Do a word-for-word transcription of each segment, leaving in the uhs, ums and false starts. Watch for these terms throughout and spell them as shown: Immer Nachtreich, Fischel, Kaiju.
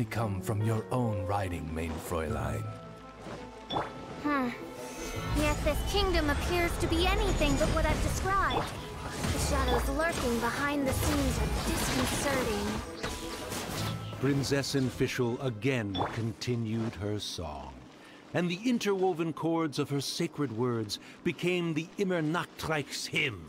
certainly come from your own writing, mein Fräulein. Hmm. Yet this kingdom appears to be anything but what I've described. The shadows lurking behind the scenes are disconcerting. Princessin Fischel again continued her song, and the interwoven chords of her sacred words became the Immer Nachtreich's hymn.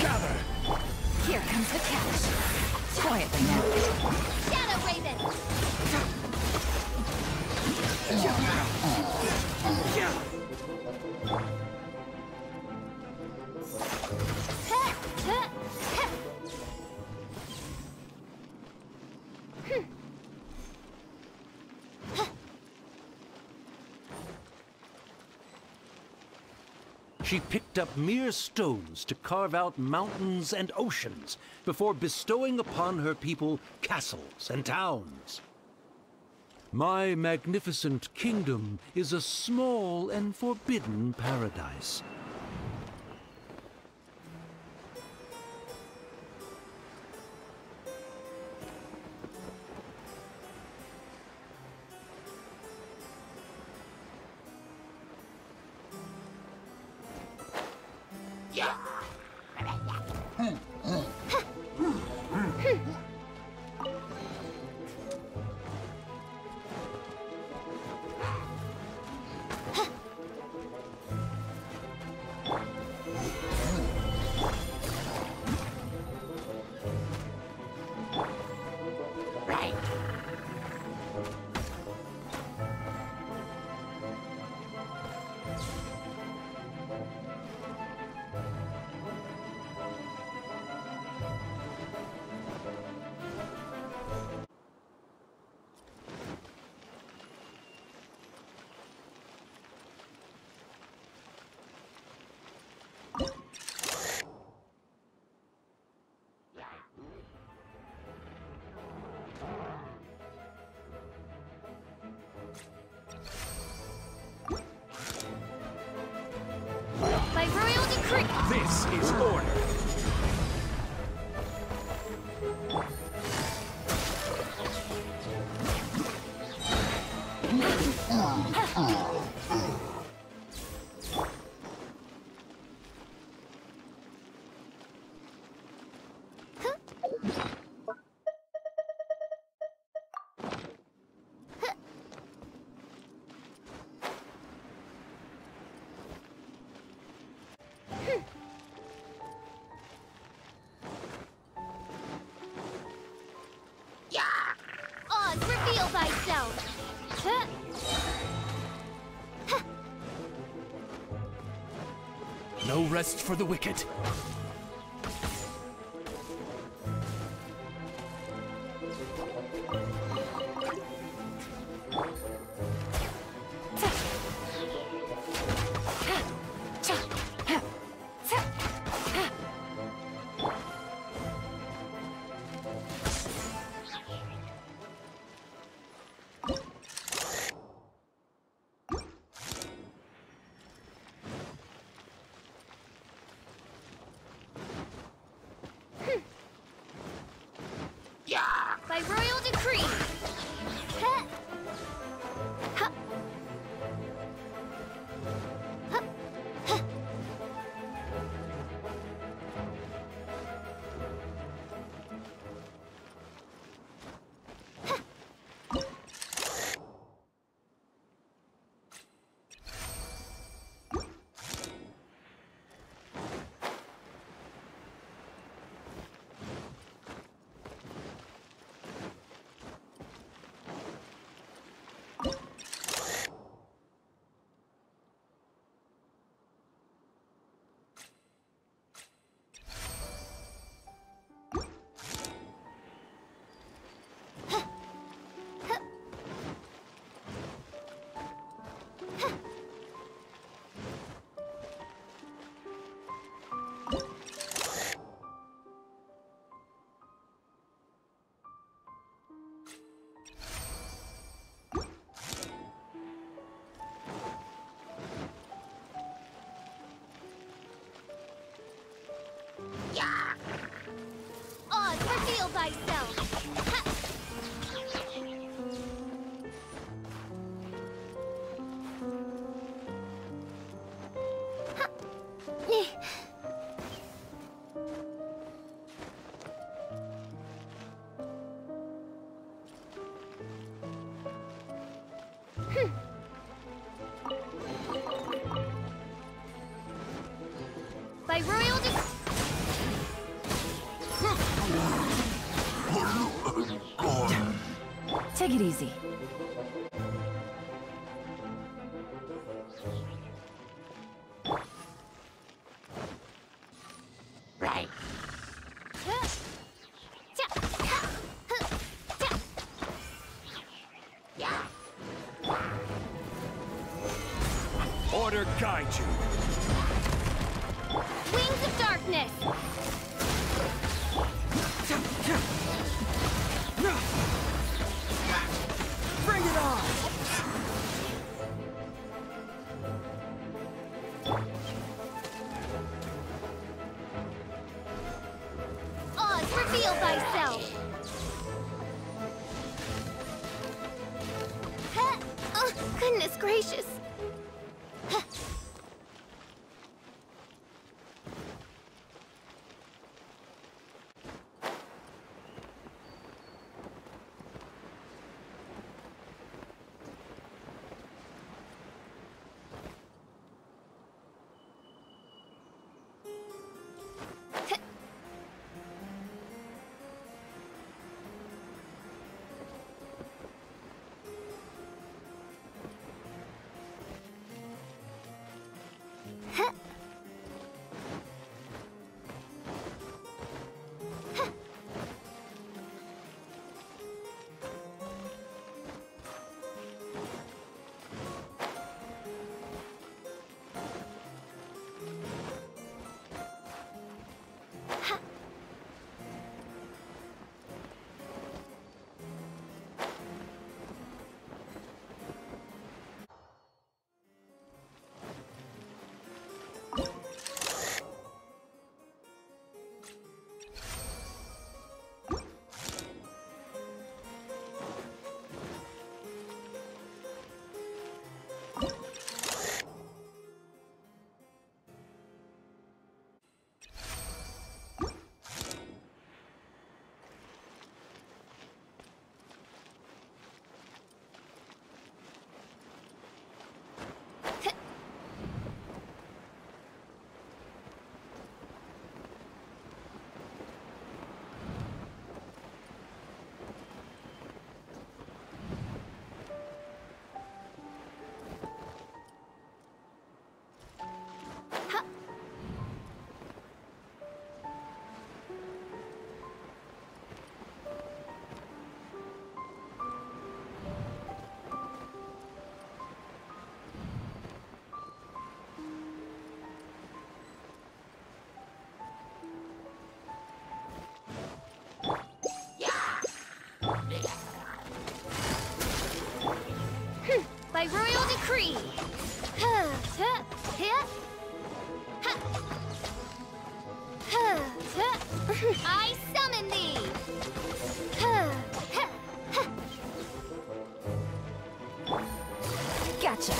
Gather! Here comes the catch. Quietly now. Shadow Raven! She picked up mere stones to carve out mountains and oceans before bestowing upon her people castles and towns. My magnificent kingdom is a small and forbidden paradise. No rest for the wicked. By royal decree. Ha. Ha. Ha. Ha. Ha. Thyself. Ha. Ha. Hmm. By royal decree. Take it easy. Right. Order Kaiju. Wings of darkness. Bring it on! Oz, reveal thyself! Oh, goodness gracious! I summon thee! Gotcha!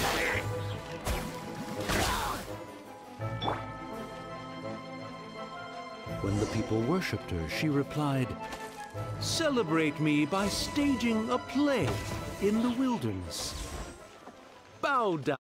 When the people worshipped her, she replied, "Celebrate me by staging a play in the wilderness. Bow down."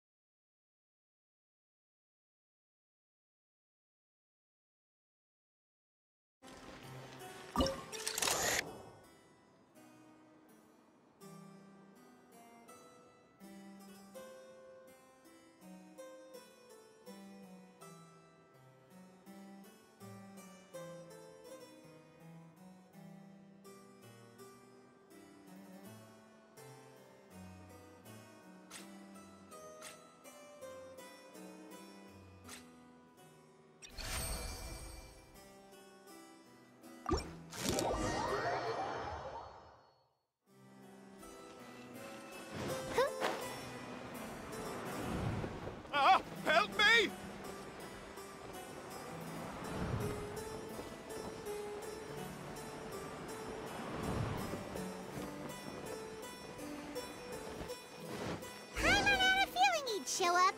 Show up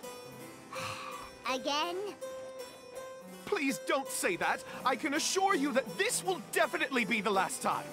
again? Please don't say that. I can assure you that this will definitely be the last time.